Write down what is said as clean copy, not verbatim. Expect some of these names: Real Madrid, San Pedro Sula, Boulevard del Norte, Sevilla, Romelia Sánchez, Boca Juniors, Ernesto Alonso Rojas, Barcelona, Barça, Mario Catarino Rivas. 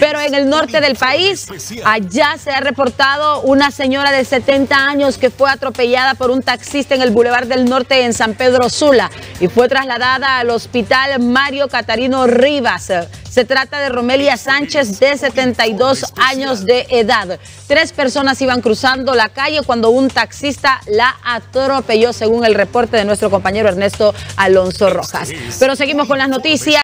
Pero en el norte del país, allá se ha reportado una señora de 70 años que fue atropellada por un taxista en el Boulevard del Norte en San Pedro Sula y fue trasladada al hospital Mario Catarino Rivas. Se trata de Romelia Sánchez, de 72 años de edad. Tres personas iban cruzando la calle cuando un taxista la atropelló, según el reporte de nuestro compañero Ernesto Alonso Rojas. Pero seguimos con las noticias.